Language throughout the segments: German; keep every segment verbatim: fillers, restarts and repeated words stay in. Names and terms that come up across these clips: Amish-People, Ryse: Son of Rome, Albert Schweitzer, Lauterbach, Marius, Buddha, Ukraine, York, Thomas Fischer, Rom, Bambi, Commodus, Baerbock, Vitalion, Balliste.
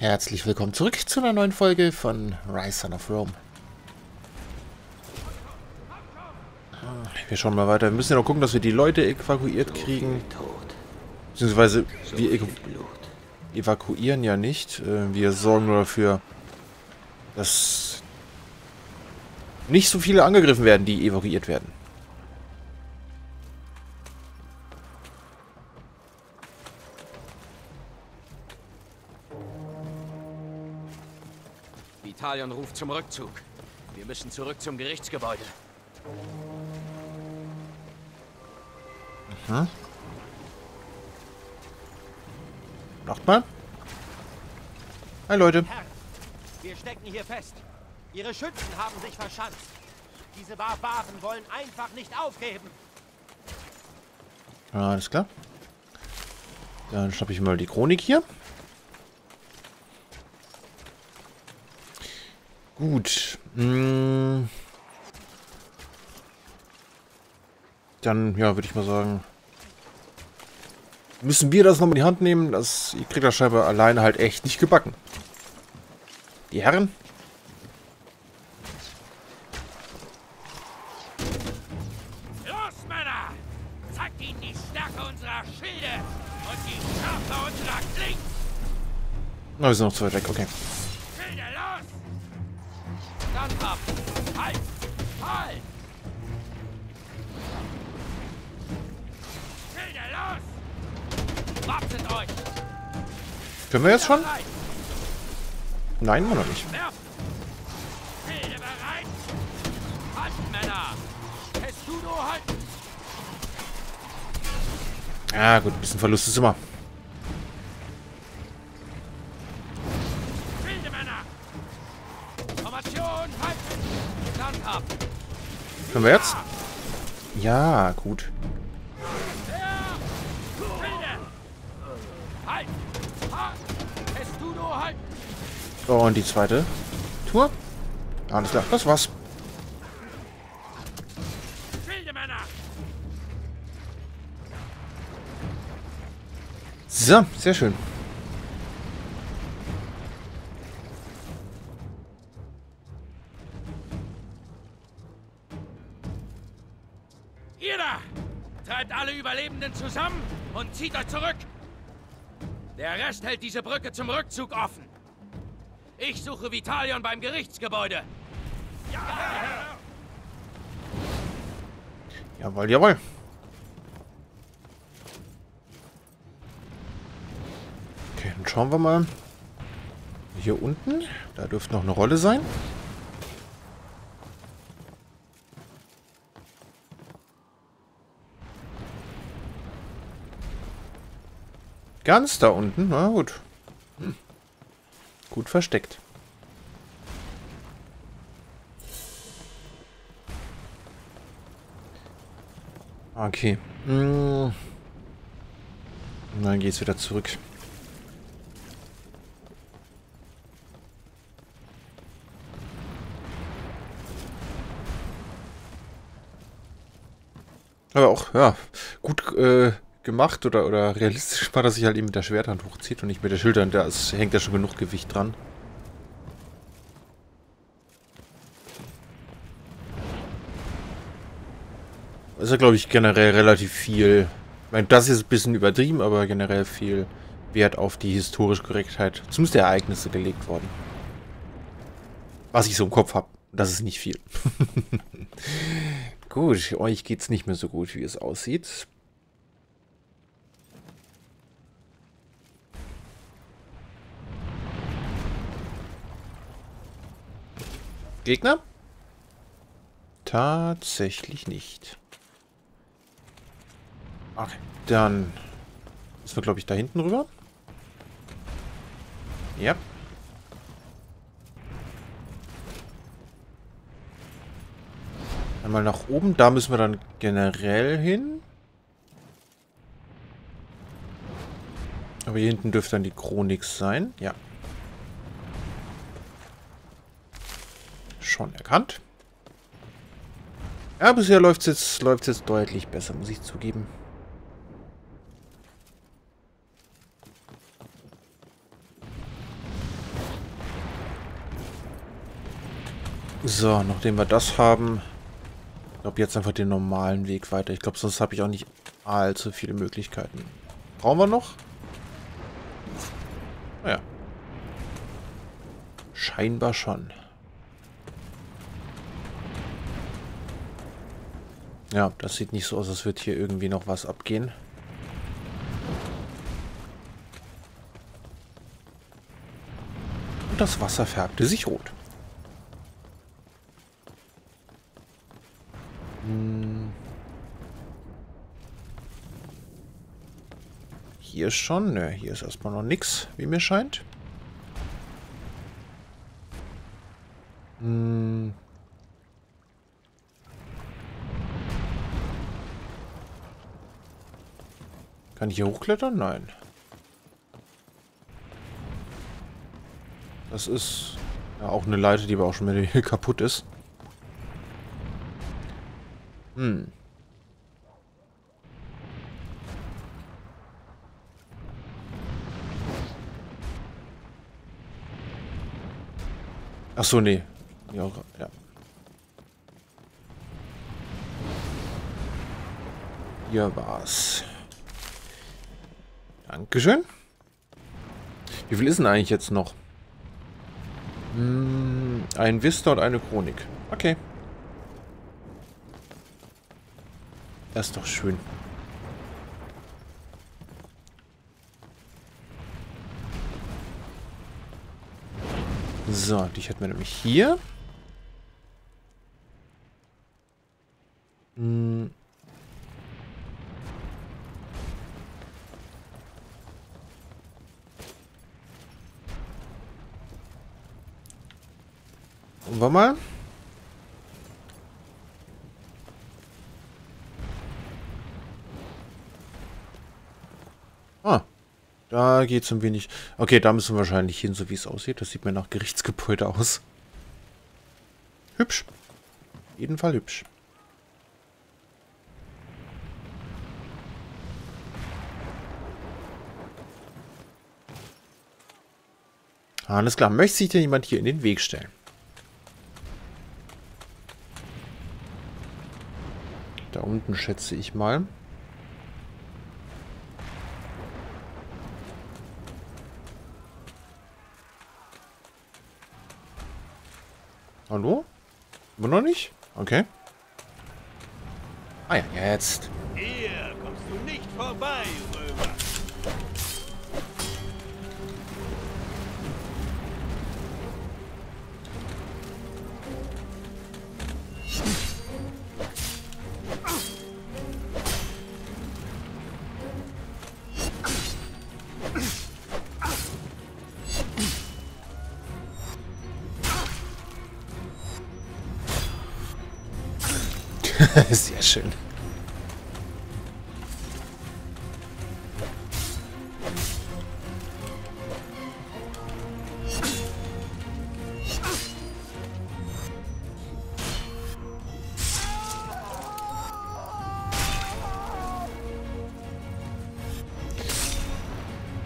Herzlich willkommen zurück zu einer neuen Folge von Ryse: Son of Rome. Wir schauen mal weiter. Wir müssen ja noch gucken, dass wir die Leute evakuiert kriegen. Beziehungsweise wir ev evakuieren ja nicht. Wir sorgen nur dafür, dass nicht so viele angegriffen werden, die evakuiert werden. Vitalion ruft zum Rückzug. Wir müssen zurück zum Gerichtsgebäude. Mhm. Nochmal. Hi Leute. Herr, wir stecken hier fest. Ihre Schützen haben sich verschanzt. Diese Barbaren wollen einfach nicht aufgeben. Ja, alles klar. Dann schnappe ich mal die Chronik hier. Gut. Hm. Dann, ja, würde ich mal sagen, müssen wir das nochmal in die Hand nehmen. Das, ihr kriegt das scheinbar alleine halt echt nicht gebacken. Die Herren. Los, Männer! Zeigt ihnen die Stärke unserer Schilde und die Schärfe unserer Klingen! Na, wir sind noch zu weit weg, okay. Schilde, los! Stand ab! Halt! Halt! Können wir jetzt schon? Nein, noch nicht. Ja gut, ein bisschen Verlust ist immer. Können wir jetzt? Ja, gut. Und die zweite Tour. Alles klar, das war's. So, sehr schön. Ihr da! Treibt alle Überlebenden zusammen und zieht euch zurück! Der Rest hält diese Brücke zum Rückzug offen. Ich suche Vitalion beim Gerichtsgebäude. Ja, Herr. Jawohl, jawohl. Okay, dann schauen wir mal. Hier unten, da dürfte noch eine Rolle sein. Ganz da unten, na gut. Hm. Gut versteckt. Okay. Und dann geht's wieder zurück. Aber auch, ja, gut äh, gemacht oder, oder realistisch war, dass sich halt eben mit der Schwerthand hochzieht und nicht mit der Schildhand. Da ist, hängt ja schon genug Gewicht dran. Das ist ja, glaube ich, generell relativ viel. Ich meine, das ist ein bisschen übertrieben, aber generell viel Wert auf die historische Korrektheit, zumindest der Ereignisse, gelegt worden. Was ich so im Kopf habe. Das ist nicht viel. Gut, euch geht's nicht mehr so gut, wie es aussieht. Gegner? Tatsächlich nicht. Okay, dann müssen wir, glaube ich, da hinten rüber. Ja. Einmal nach oben. Da müssen wir dann generell hin. Aber hier hinten dürfte dann die Chronik sein. Ja. Schon erkannt. Ja, bisher läuft es jetzt, läuft's jetzt deutlich besser, muss ich zugeben. So, nachdem wir das haben, ich glaube jetzt einfach den normalen Weg weiter. Ich glaube, sonst habe ich auch nicht allzu viele Möglichkeiten. Brauchen wir noch? Naja. Scheinbar schon. Ja, das sieht nicht so aus, als würde hier irgendwie noch was abgehen. Und das Wasser färbte sich rot. Hm. Hier schon, ne, hier ist erstmal noch nichts, wie mir scheint. Hm. Kann ich hier hochklettern? Nein. Das ist ja auch eine Leiter, die aber auch schon wieder kaputt ist. Hm. Ach so, nee. Ja, ja. Hier war's. Dankeschön. Wie viel ist denn eigentlich jetzt noch? Hm, ein Vista und eine Chronik. Okay. Das ist doch schön. So, die hätten wir nämlich hier. Hm. Gucken wir mal. Ah, da geht es ein wenig... Okay, da müssen wir wahrscheinlich hin, so wie es aussieht. Das sieht mir nach Gerichtsgebäude aus. Hübsch. Auf jeden Fall hübsch. Alles klar. Möchte sich denn jemand hier in den Weg stellen? Da unten schätze ich mal. Hallo? Immer noch nicht? Okay. Ah ja, jetzt. Hier kommst du nicht vorbei, Römer. Sehr schön.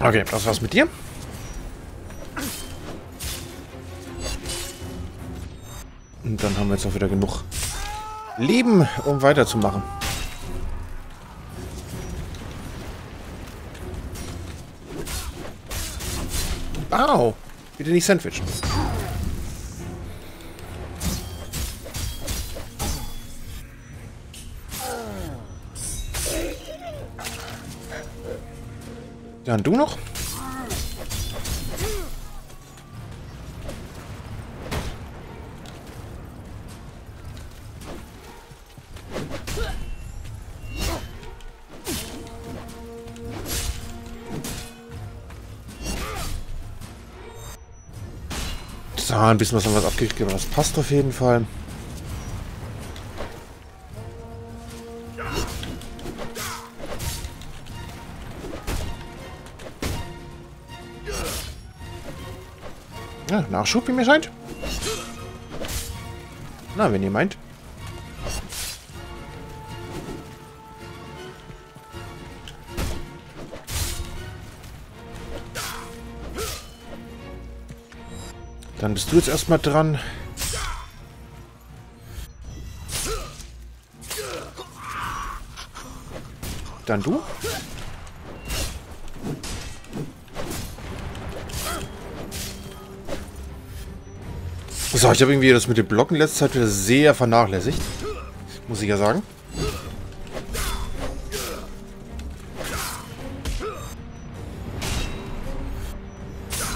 Okay, das war's mit dir. Und dann haben wir jetzt auch wieder genug Leben, um weiterzumachen. Au! Bitte nicht sandwichen. Dann du noch? So, ein bisschen was haben wir abgekriegt, aber das passt auf jeden Fall. Ja, Nachschub, wie mir scheint. Na, wenn ihr meint. Dann bist du jetzt erstmal dran. Dann du. So, ich habe irgendwie das mit dem Blocken letzte Zeit wieder sehr vernachlässigt. Muss ich ja sagen.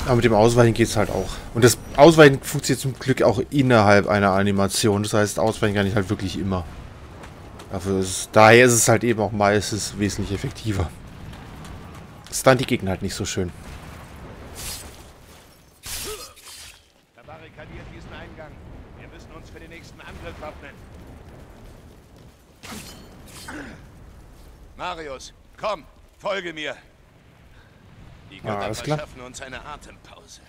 Aber mit dem Ausweichen geht es halt auch. Und das Ausweichen funktioniert zum Glück auch innerhalb einer Animation. Das heißt, Ausweichen kann ich halt wirklich immer. Dafür ist, daher ist es halt eben auch meistens wesentlich effektiver. Das dann die Gegner halt nicht so schön. Verbarrikadiert diesen Eingang. Wir müssen uns für den nächsten Angriff wappnen. Marius, komm, folge mir. Die Götter ah, verschaffen uns eine Atempause.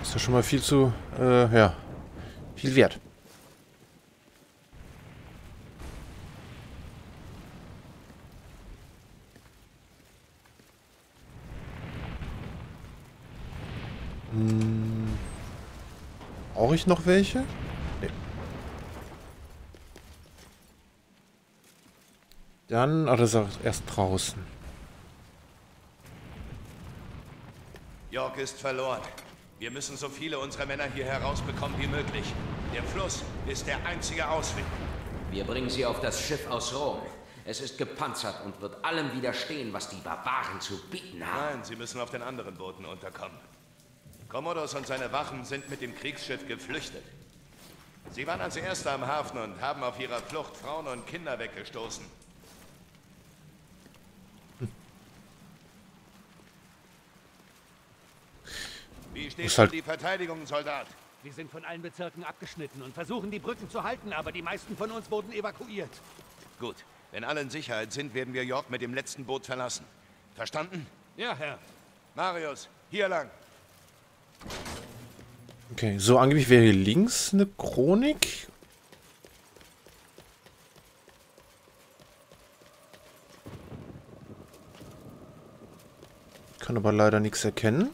Ist ja schon mal viel zu, äh, ja, viel wert. Hm. Brauche ich noch welche? Dann, oder ist er erst draußen? York ist verloren. Wir müssen so viele unserer Männer hier herausbekommen wie möglich. Der Fluss ist der einzige Ausweg. Wir bringen sie auf das Schiff aus Rom. Es ist gepanzert und wird allem widerstehen, was die Barbaren zu bieten haben. Nein, sie müssen auf den anderen Booten unterkommen. Commodus und seine Wachen sind mit dem Kriegsschiff geflüchtet. Sie waren als Erste am Hafen und haben auf ihrer Flucht Frauen und Kinder weggestoßen. Wie steht halt die Verteidigung, Soldat? Wir sind von allen Bezirken abgeschnitten und versuchen, die Brücken zu halten, aber die meisten von uns wurden evakuiert. Gut. Wenn alle in Sicherheit sind, werden wir York mit dem letzten Boot verlassen. Verstanden? Ja, Herr. Marius, hier lang. Okay, so angeblich wäre hier links eine Chronik. Ich kann aber leider nichts erkennen.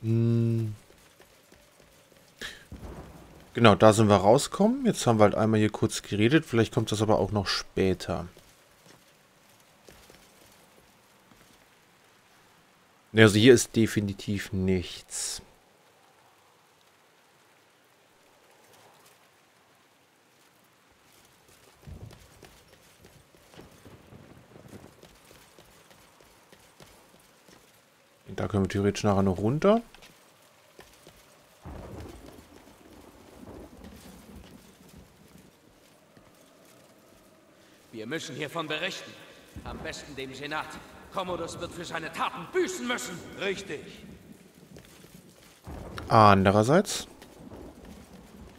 Genau, da sind wir rausgekommen. Jetzt haben wir halt einmal hier kurz geredet. Vielleicht kommt das aber auch noch später. Ne, also hier ist definitiv nichts. Da können wir theoretisch nachher noch runter. Wir müssen hiervon berichten. Am besten dem Senat. Commodus wird für seine Taten büßen müssen. Richtig. Andererseits.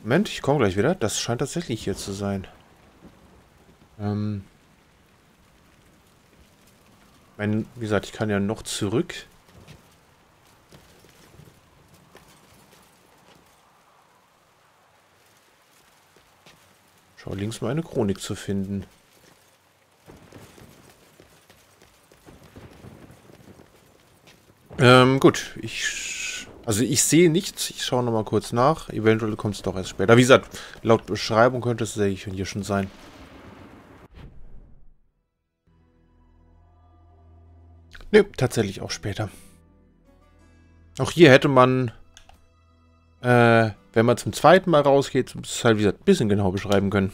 Moment, ich komme gleich wieder. Das scheint tatsächlich hier zu sein. Ähm. Wie gesagt, ich kann ja noch zurück. Schau, links mal eine Chronik zu finden. Ähm, gut. Ich, also ich sehe nichts. Ich schaue nochmal kurz nach. Eventuell kommt es doch erst später. Wie gesagt, laut Beschreibung könnte es hier schon sein. Nö, nee, tatsächlich auch später. Auch hier hätte man, äh, wenn man zum zweiten Mal rausgeht, es halt, wie gesagt, ein bisschen genau beschreiben können.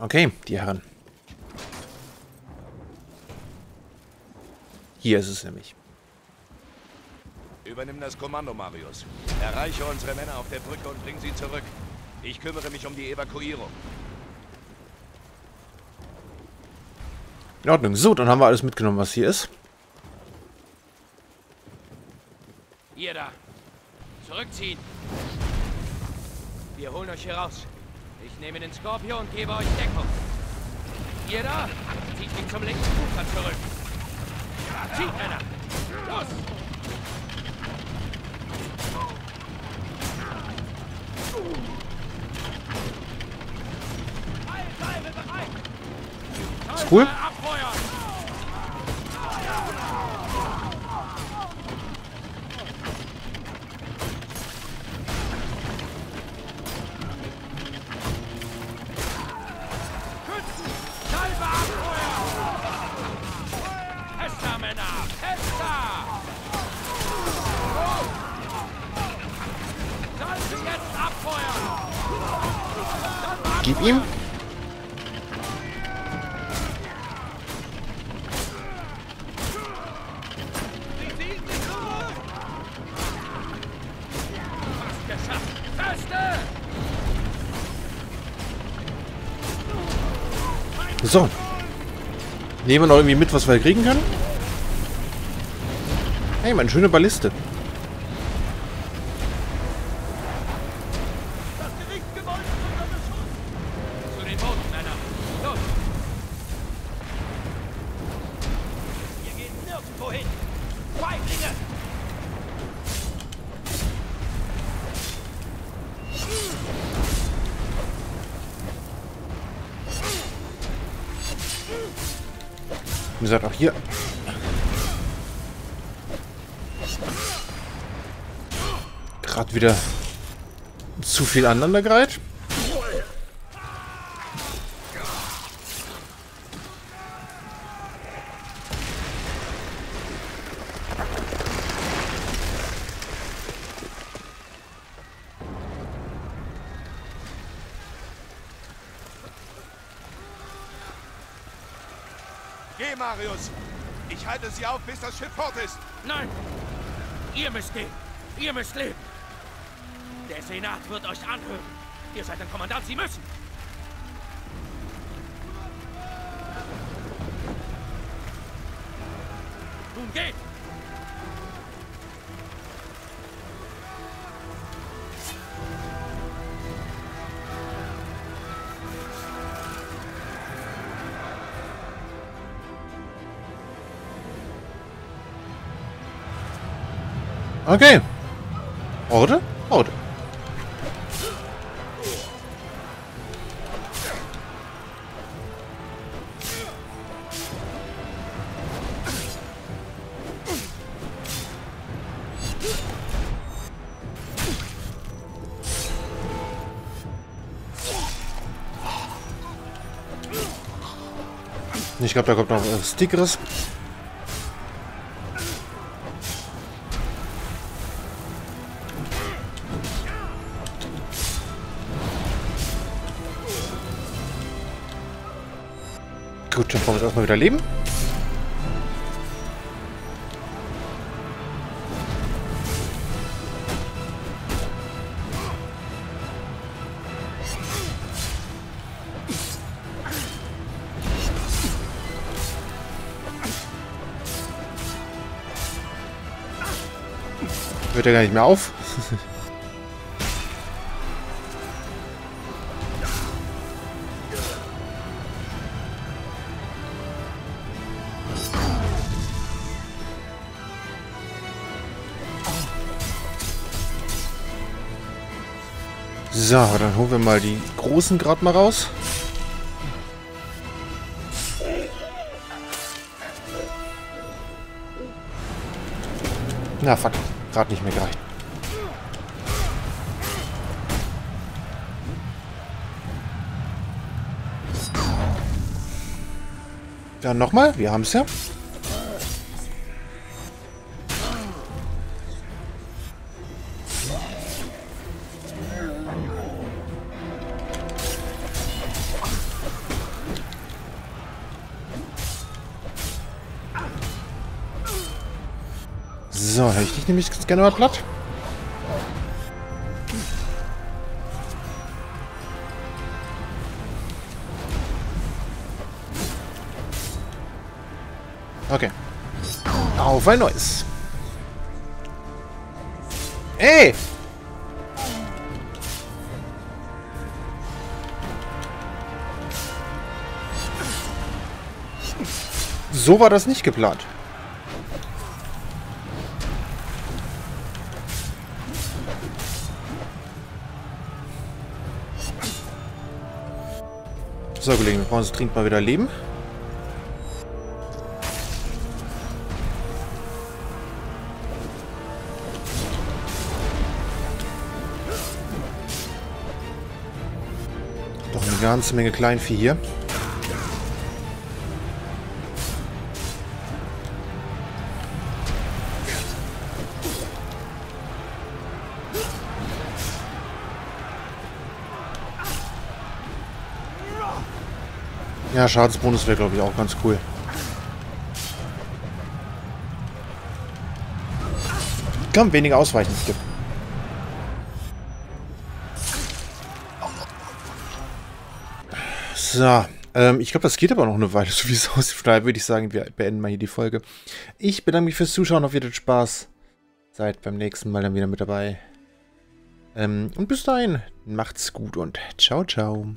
Okay, die Herren. Hier ist es nämlich. Übernimm das Kommando, Marius. Erreiche unsere Männer auf der Brücke und bring sie zurück. Ich kümmere mich um die Evakuierung. In Ordnung. So, dann haben wir alles mitgenommen, was hier ist. Ihr da. Zurückziehen. Wir holen euch hier raus. Ich nehme den Skorpion und gebe euch Deckung. Ihr da? Zieht ihn zum linken Ufer zurück. Zieht, Männer! Los! Ist cool. Gib ihm. So. Nehmen wir noch irgendwie mit, was wir kriegen können? Hey, meine schöne Balliste. Wie gesagt, auch hier. Gerade wieder zu viel aneinandergereiht. Geh, Marius! Ich halte sie auf, bis das Schiff fort ist! Nein! Ihr müsst gehen! Ihr müsst leben! Der Senat wird euch anhören! Ihr seid ein Kommandant, Sie müssen! Nun geht! Okay. Oder? Oder. Ich glaube, da kommt noch was Dickeres. Gut, dann wollen wir erstmal wieder leben. Hört ja gar nicht mehr auf. So, dann holen wir mal die großen gerade mal raus. Na, fuck. Gerade nicht mehr gereicht. Dann nochmal. Wir haben es ja. So, hätte ich dich nämlich ganz gerne mal platt. Okay. Auf ein neues. Ey! So war das nicht geplant. So, Kollegen, wir brauchen uns dringend mal wieder Leben. Doch eine ganze Menge Kleinvieh hier. Ja, Schadensbonus wäre, glaube ich, auch ganz cool. Komm, weniger ausweichen. So, ähm, ich glaube, das geht aber noch eine Weile, so wie es aussieht. Von daher würde ich sagen, wir beenden mal hier die Folge. Ich bedanke mich fürs Zuschauen, auf jeden Spaß. Seid beim nächsten Mal dann wieder mit dabei. Ähm, und bis dahin, macht's gut und ciao, ciao.